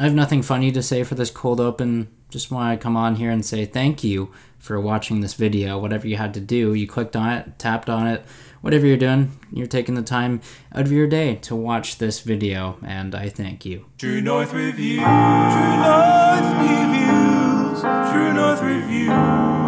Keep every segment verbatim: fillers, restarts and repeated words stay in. I have nothing funny to say for this cold open. Just want to come on here and say thank you for watching this video. Whatever you had to do, you clicked on it, tapped on it, whatever you're doing, you're taking the time out of your day to watch this video, and I thank you. True North Reviews, True North Reviews, True North Reviews.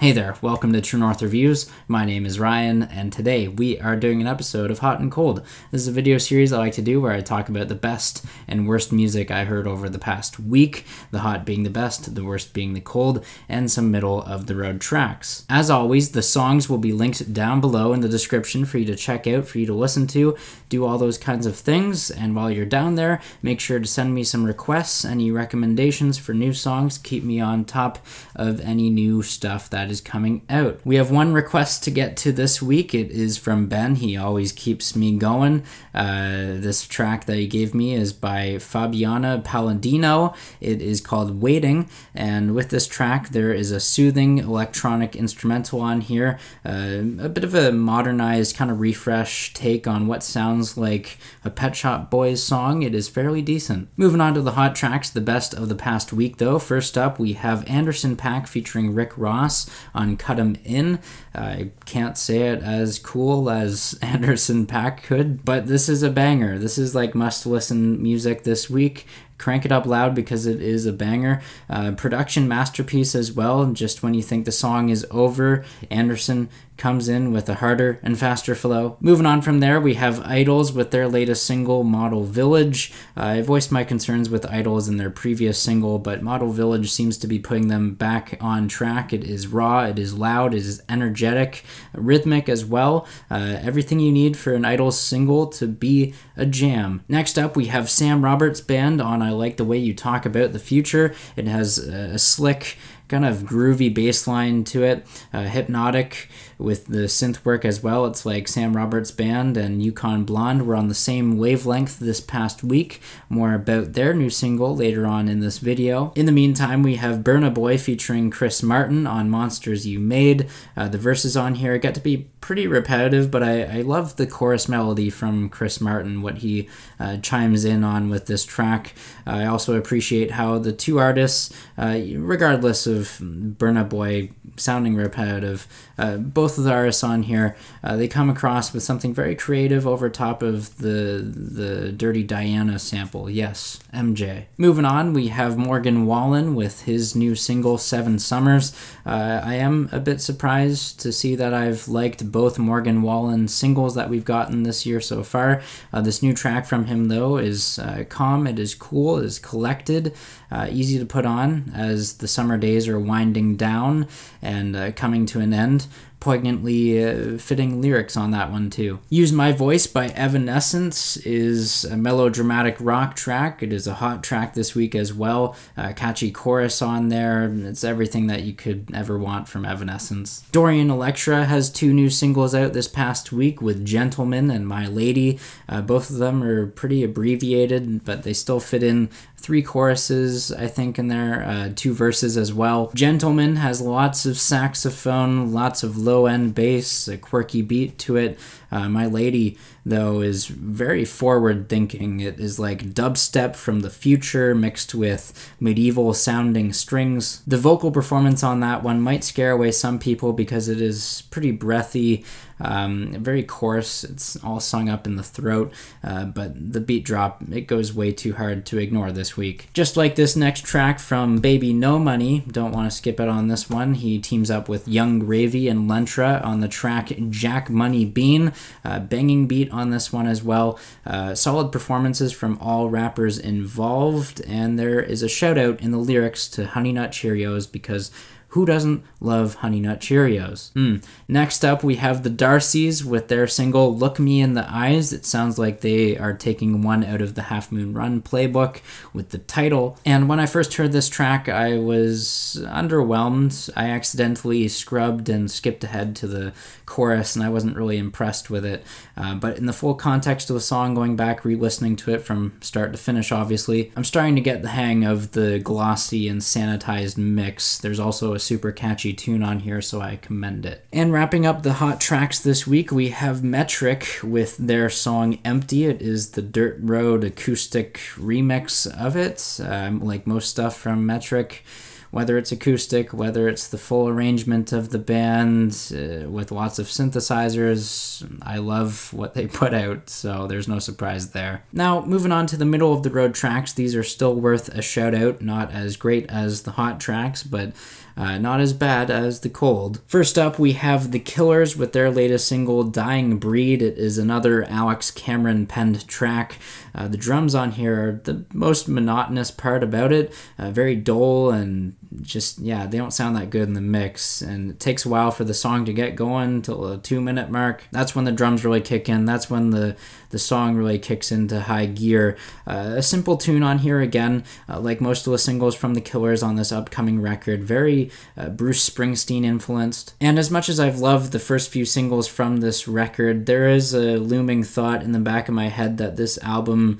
Hey there, welcome to True North Reviews. My name is Ryan, and today we are doing an episode of Hot and Cold. This is a video series I like to do where I talk about the best and worst music I heard over the past week, the hot being the best, the worst being the cold, and some middle-of-the-road tracks. As always, the songs will be linked down below in the description for you to check out, for you to listen to, do all those kinds of things, and while you're down there, make sure to send me some requests, any recommendations for new songs, keep me on top of any new stuff that is coming out. We have one request to get to this week. It is from Ben. He always keeps me going. Uh, this track that he gave me is by By Fabiana Palladino. It is called Waiting, and with this track there is a soothing electronic instrumental on here, uh, a bit of a modernized kind of refresh take on what sounds like a Pet Shop Boys song. It is fairly decent. Moving on to the hot tracks, the best of the past week though. First up we have Anderson .Paak featuring Rick Ross on C U T E M IN. I can't say it as cool as Anderson .Paak could, but this is a banger. This is like must listen music this week. Crank it up loud because it is a banger. Uh, production masterpiece as well. Just when you think the song is over, Anderson comes in with a harder and faster flow. Moving on from there, we have IDLES with their latest single, Model Village. Uh, I voiced my concerns with IDLES in their previous single, but Model Village seems to be putting them back on track. It is raw, it is loud, it is energetic, rhythmic as well. Uh, everything you need for an IDLES single to be a jam. Next up, we have Sam Roberts Band on I Like the Way You Talk About the Future. It has a slick, kind of groovy bass line to it, uh, hypnotic with the synth work as well. It's like Sam Roberts Band and Yukon Blonde were on the same wavelength this past week. More about their new single later on in this video. In the meantime, we have Burna Boy featuring Chris Martin on Monsters You Made. Uh, the verses on here got to be pretty repetitive, but I, I love the chorus melody from Chris Martin, what he uh, chimes in on with this track. I also appreciate how the two artists, uh, regardless of Burna Boy sounding repetitive, uh, both of the artists on here, uh, they come across with something very creative over top of the the Dirty Diana sample. Yes, M J. Moving on, we have Morgan Wallen with his new single Seven Summers. Uh, I am a bit surprised to see that I've liked both Morgan Wallen singles that we've gotten this year so far. Uh, this new track from him though is uh, calm, it is cool, it is collected, uh, easy to put on as the summer days are winding down and uh, coming to an end. Poignantly uh, fitting lyrics on that one too. Use My Voice by Evanescence is a melodramatic rock track. It is a hot track this week as well. Uh, catchy chorus on there. It's everything that you could ever want from Evanescence. Dorian Electra has two new singles out this past week with Gentleman and My Lady. Uh, both of them are pretty abbreviated, but they still fit in three choruses, I think, in there, uh, two verses as well. Gentleman has lots of saxophone, lots of low-end bass, a quirky beat to it. Uh, My Lady, though, is very forward-thinking. It is like dubstep from the future mixed with medieval-sounding strings. The vocal performance on that one might scare away some people because it is pretty breathy, um, very coarse. It's all sung up in the throat, uh, but the beat drop, it goes way too hard to ignore this week. Just like this next track from bbno$, don't want to skip it on this one. He teams up with Yung Gravy and Lentra on the track Jack Money Bean. Uh, banging beat on this one as well. Uh, solid performances from all rappers involved, and there is a shout out in the lyrics to Honey Nut Cheerios because who doesn't love Honey Nut Cheerios? Mm. Next up, we have the Darcys with their single Look Me in the Eyes. It sounds like they are taking one out of the Half Moon Run playbook with the title. And when I first heard this track, I was underwhelmed. I accidentally scrubbed and skipped ahead to the chorus, and I wasn't really impressed with it. Uh, but in the full context of the song, going back, re-listening to it from start to finish, obviously, I'm starting to get the hang of the glossy and sanitized mix. There's also a super catchy tune on here, so I commend it. And wrapping up the hot tracks this week, we have Metric with their song Empty. It is the Dirt Road acoustic remix of it. Um, like most stuff from Metric, whether it's acoustic, whether it's the full arrangement of the band uh, with lots of synthesizers, I love what they put out, so there's no surprise there. Now, moving on to the middle of the road tracks, these are still worth a shout out, not as great as the hot tracks, but Uh, not as bad as the cold. First up, we have The Killers with their latest single, Dying Breed. It is another Alex Cameron penned track. Uh, the drums on here are the most monotonous part about it. Uh, very dull and just, yeah, they don't sound that good in the mix. And it takes a while for the song to get going till a two minute mark. That's when the drums really kick in. That's when the, the song really kicks into high gear. Uh, a simple tune on here again, uh, like most of the singles from The Killers on this upcoming record. Very Uh, Bruce Springsteen influenced. And as much as I've loved the first few singles from this record, there is a looming thought in the back of my head that this album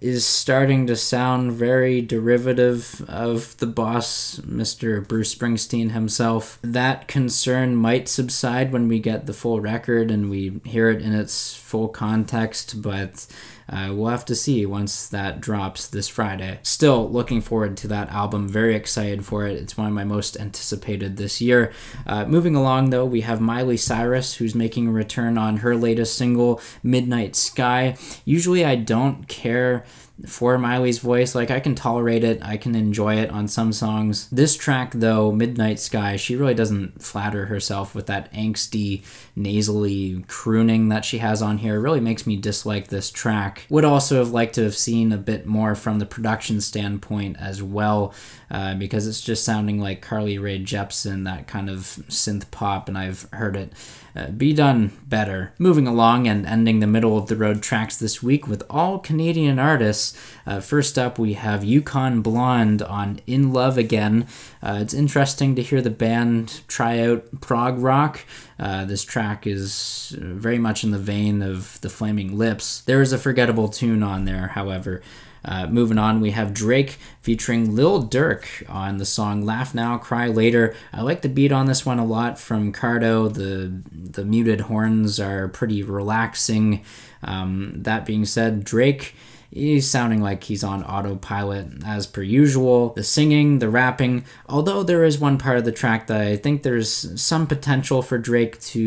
is starting to sound very derivative of the boss, Mister Bruce Springsteen himself. That concern might subside when we get the full record and we hear it in its full context, but Uh, we'll have to see once that drops this Friday. Still looking forward to that album, very excited for it. It's one of my most anticipated this year. Uh, moving along though, we have Miley Cyrus, who's making a return on her latest single, Midnight Sky. Usually I don't care for Miley's voice, like I can tolerate it, I can enjoy it on some songs. This track though, Midnight Sky, she really doesn't flatter herself with that angsty, nasally crooning that she has on here. It really makes me dislike this track. Would also have liked to have seen a bit more from the production standpoint as well, uh, because it's just sounding like Carly Rae Jepsen, that kind of synth pop, and I've heard it Uh, be done better. Moving along and ending the middle of the road tracks this week with all Canadian artists. Uh, first up, we have Yukon Blonde on In Love Again. Uh, it's interesting to hear the band try out prog rock. Uh, this track is very much in the vein of The Flaming Lips. There is a forgettable tune on there, however. Uh, moving on, we have Drake featuring Lil Durk on the song Laugh Now, Cry Later. I like the beat on this one a lot from Cardo. The, the muted horns are pretty relaxing. Um, that being said, Drake, he's sounding like he's on autopilot as per usual. The singing, the rapping, although there is one part of the track that I think there's some potential for Drake to,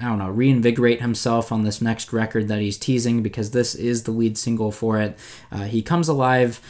I don't know, reinvigorate himself on this next record that he's teasing, because this is the lead single for it. Uh, he comes alive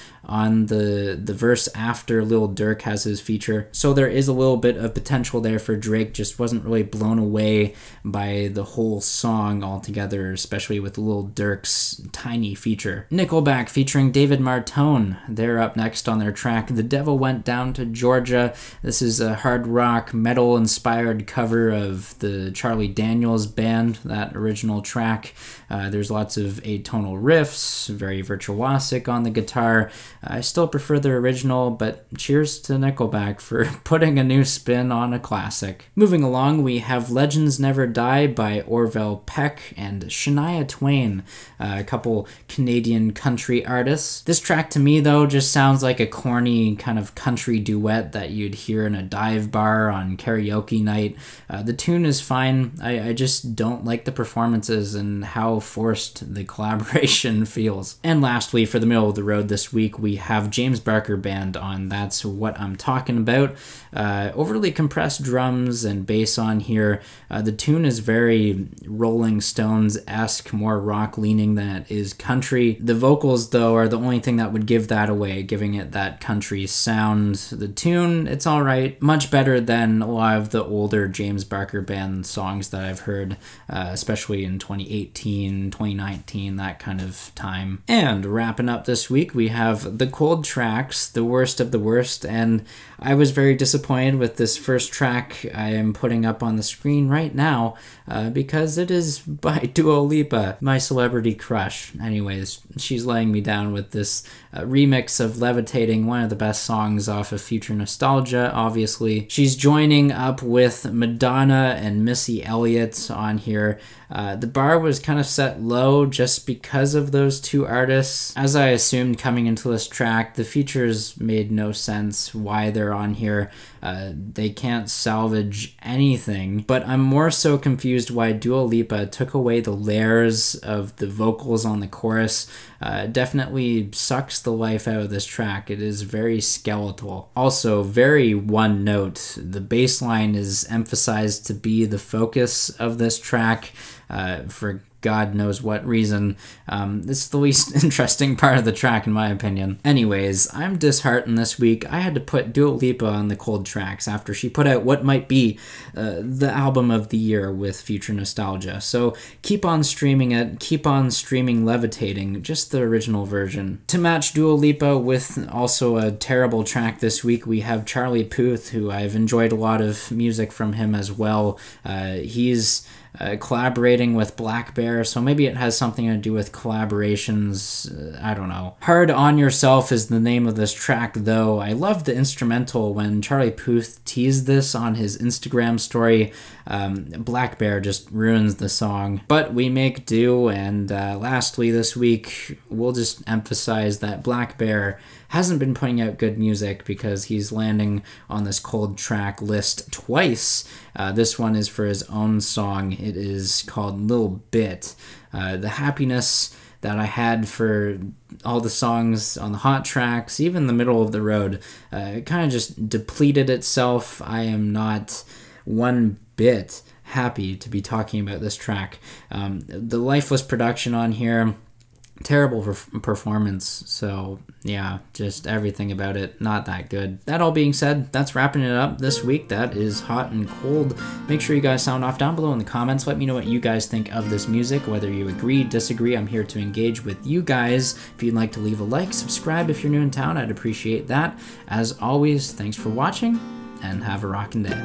on the, the verse after Lil Durk has his feature. So there is a little bit of potential there for Drake, just wasn't really blown away by the whole song altogether, especially with Lil Durk's tiny feature. Nickelback featuring David Martone. They're up next on their track, The Devil Went Down to Georgia. This is a hard rock, metal-inspired cover of the Charlie Daniels Band, that original track. Uh, there's lots of atonal riffs, very virtuosic on the guitar. I still prefer their original, but cheers to Nickelback for putting a new spin on a classic. Moving along, we have Legends Never Die by Orville Peck and Shania Twain, uh, a couple Canadian country artists. This track to me though just sounds like a corny kind of country duet that you'd hear in a dive bar on karaoke night. Uh, the tune is fine. I, I just don't like the performances and how forced the collaboration feels. And lastly, for the middle of the road this week, we have James Barker Band on That's What I'm Talking About. Uh, overly compressed drums and bass on here. Uh, the tune is very Rolling Stones-esque, more rock leaning than it is country. The vocals, though, are the only thing that would give that away, giving it that country sound. The tune, it's all right. Much better than a lot of the older James Barker Band songs that I've heard, uh, especially in twenty eighteen, twenty nineteen, that kind of time. And wrapping up this week, we have the cold tracks, the worst of the worst, and I was very disappointed with this first track I am putting up on the screen right now, uh, because it is by Dua Lipa, my celebrity crush. Anyways, she's laying me down with this uh, remix of Levitating, one of the best songs off of Future Nostalgia, obviously. She's joining up with Madonna and Missy Elliott on here. Uh, the bar was kind of set low just because of those two artists. As I assumed coming into this track, the features made no sense why they're on here. Uh, they can't salvage anything, but I'm more so confused why Dua Lipa took away the layers of the vocals on the chorus. Uh, definitely sucks the life out of this track. It is very skeletal. Also, very one note. The bass line is emphasized to be the focus of this track uh, for God knows what reason. Um, it's the least interesting part of the track, in my opinion. Anyways, I'm disheartened this week. I had to put Dua Lipa on the cold tracks after she put out what might be uh, the album of the year with Future Nostalgia. So keep on streaming it. Keep on streaming Levitating, just the original version. To match Dua Lipa with also a terrible track this week, we have Charlie Puth, who I've enjoyed a lot of music from him as well. Uh, he's Uh, collaborating with Black Bear, so maybe it has something to do with collaborations. uh, I don't know. Hard on Yourself is the name of this track, though. I love the instrumental when Charlie Puth teased this on his Instagram story. Um, Black Bear just ruins the song, but we make do, and uh, lastly this week, we'll just emphasize that Black Bear hasn't been putting out good music because he's landing on this cold track list twice. Uh, this one is for his own song. It is called Little Bit. Uh, the happiness that I had for all the songs on the hot tracks, even the middle of the road, uh, it kind of just depleted itself. I am not one bit happy to be talking about this track. Um, the lifeless production on here, terrible performance, so yeah, just everything about it, not that good. That all being said, that's wrapping it up this week. That is Hot and Cold. Make sure you guys sound off down below in the comments. Let me know what you guys think of this music, whether you agree, disagree. I'm here to engage with you guys. If you'd like to leave a like, subscribe if you're new in town, I'd appreciate that. As always, thanks for watching, and have a rockin' day.